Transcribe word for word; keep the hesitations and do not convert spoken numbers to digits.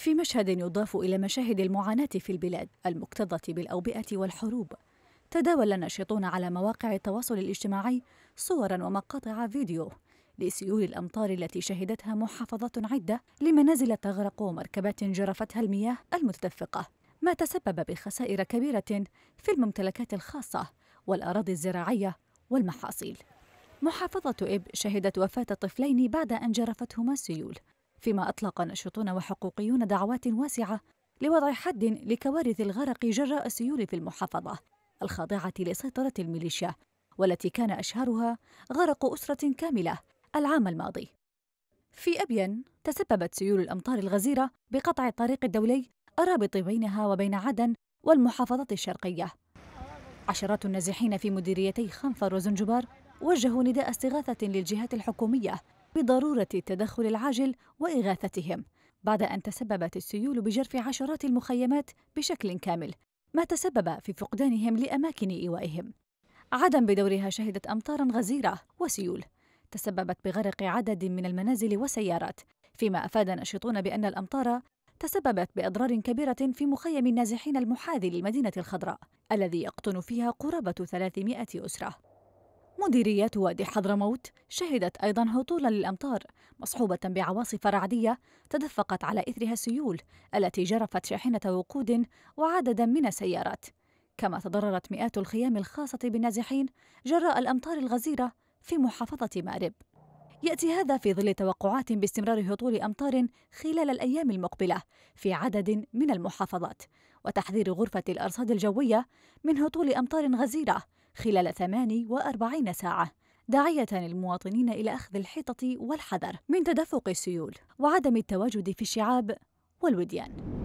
في مشهد يضاف إلى مشاهد المعاناة في البلاد المكتظة بالأوبئة والحروب، تداول الناشطون على مواقع التواصل الاجتماعي صوراً ومقاطع فيديو لسيول الأمطار التي شهدتها محافظات عدة، لمنازل تغرق ومركبات جرفتها المياه المتدفقة، ما تسبب بخسائر كبيرة في الممتلكات الخاصة والأراضي الزراعية والمحاصيل. محافظة إب شهدت وفاة طفلين بعد أن جرفتهما السيول، فيما أطلق ناشطون وحقوقيون دعوات واسعة لوضع حد لكوارث الغرق جراء السيول في المحافظة الخاضعة لسيطرة الميليشيا، والتي كان أشهرها غرق أسرة كاملة العام الماضي. في أبين تسببت سيول الأمطار الغزيرة بقطع الطريق الدولي الرابط بينها وبين عدن والمحافظات الشرقية. عشرات النازحين في مديريتي خنفر وزنجبار وجهوا نداء استغاثة للجهات الحكومية بضرورة التدخل العاجل وإغاثتهم، بعد أن تسببت السيول بجرف عشرات المخيمات بشكل كامل، ما تسبب في فقدانهم لأماكن إيوائهم. عدن بدورها شهدت أمطاراً غزيرة وسيول تسببت بغرق عدد من المنازل والسيارات، فيما أفاد ناشطون بأن الأمطار تسببت بأضرار كبيرة في مخيم النازحين المحاذي للمدينة الخضراء الذي يقطن فيها قرابة ثلاثمائة أسرة. مديريات وادي حضرموت شهدت أيضاً هطولاً للأمطار مصحوبة بعواصف رعدية تدفقت على إثرها السيول التي جرفت شاحنة وقود وعدداً من السيارات، كما تضررت مئات الخيام الخاصة بالنازحين جراء الأمطار الغزيرة في محافظة مأرب. يأتي هذا في ظل توقعات باستمرار هطول أمطار خلال الأيام المقبلة في عدد من المحافظات، وتحذير غرفة الأرصاد الجوية من هطول أمطار غزيرة خلال ثمان وأربعين ساعة، داعية المواطنين إلى أخذ الحيطة والحذر من تدفق السيول وعدم التواجد في الشعاب والوديان.